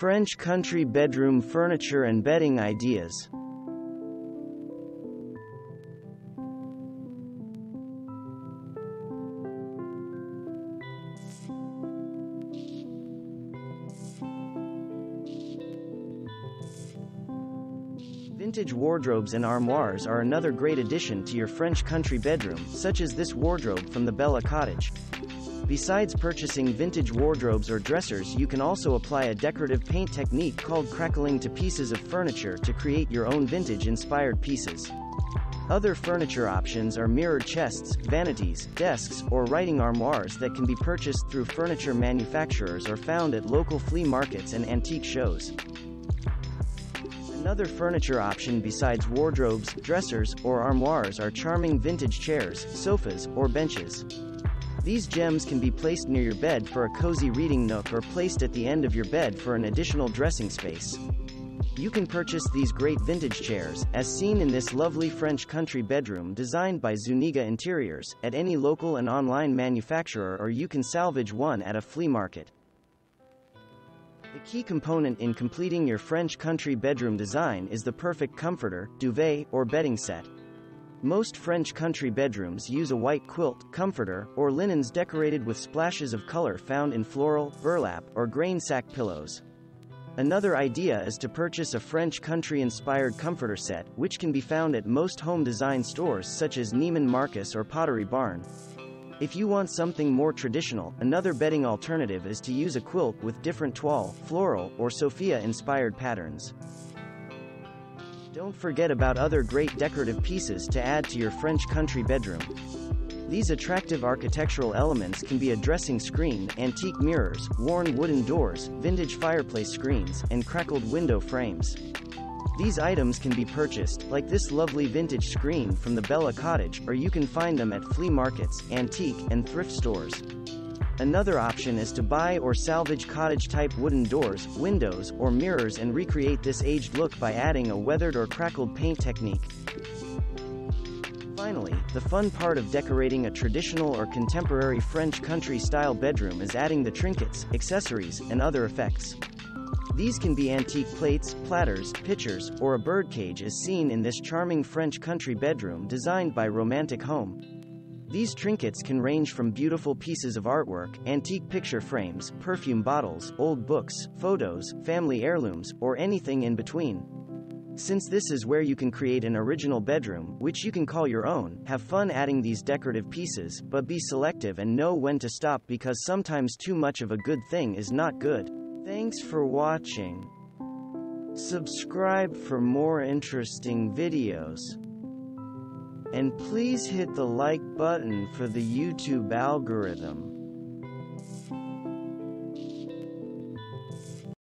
French country bedroom furniture and bedding ideas. Vintage wardrobes and armoires are another great addition to your French country bedroom, such as this wardrobe from the Bella Cottage. Besides purchasing vintage wardrobes or dressers, you can also apply a decorative paint technique called crackling to pieces of furniture to create your own vintage-inspired pieces. Other furniture options are mirror chests, vanities, desks, or writing armoires that can be purchased through furniture manufacturers or found at local flea markets and antique shows. Another furniture option besides wardrobes, dressers, or armoires are charming vintage chairs, sofas, or benches. These gems can be placed near your bed for a cozy reading nook or placed at the end of your bed for an additional dressing space. You can purchase these great vintage chairs, as seen in this lovely French country bedroom designed by Zuniga Interiors, at any local and online manufacturer, or you can salvage one at a flea market. The key component in completing your French country bedroom design is the perfect comforter, duvet, or bedding set. Most French country bedrooms use a white quilt, comforter, or linens decorated with splashes of color found in floral, burlap, or grain sack pillows. Another idea is to purchase a French country-inspired comforter set, which can be found at most home design stores such as Neiman Marcus or Pottery Barn. If you want something more traditional, another bedding alternative is to use a quilt with different toile, floral, or Sophia-inspired patterns. Don't forget about other great decorative pieces to add to your French country bedroom. These attractive architectural elements can be a dressing screen, antique mirrors, worn wooden doors, vintage fireplace screens, and crackled window frames. These items can be purchased, like this lovely vintage screen from the Bella Cottage, or you can find them at flea markets, antique, and thrift stores. Another option is to buy or salvage cottage-type wooden doors, windows, or mirrors and recreate this aged look by adding a weathered or crackled paint technique. Finally, the fun part of decorating a traditional or contemporary French country-style bedroom is adding the trinkets, accessories, and other effects. These can be antique plates, platters, pitchers, or a birdcage as seen in this charming French country bedroom designed by Romantic Home. These trinkets can range from beautiful pieces of artwork, antique picture frames, perfume bottles, old books, photos, family heirlooms, or anything in between. Since this is where you can create an original bedroom, which you can call your own, have fun adding these decorative pieces, but be selective and know when to stop, because sometimes too much of a good thing is not good. Thanks for watching. Subscribe for more interesting videos. And please hit the like button for the YouTube algorithm.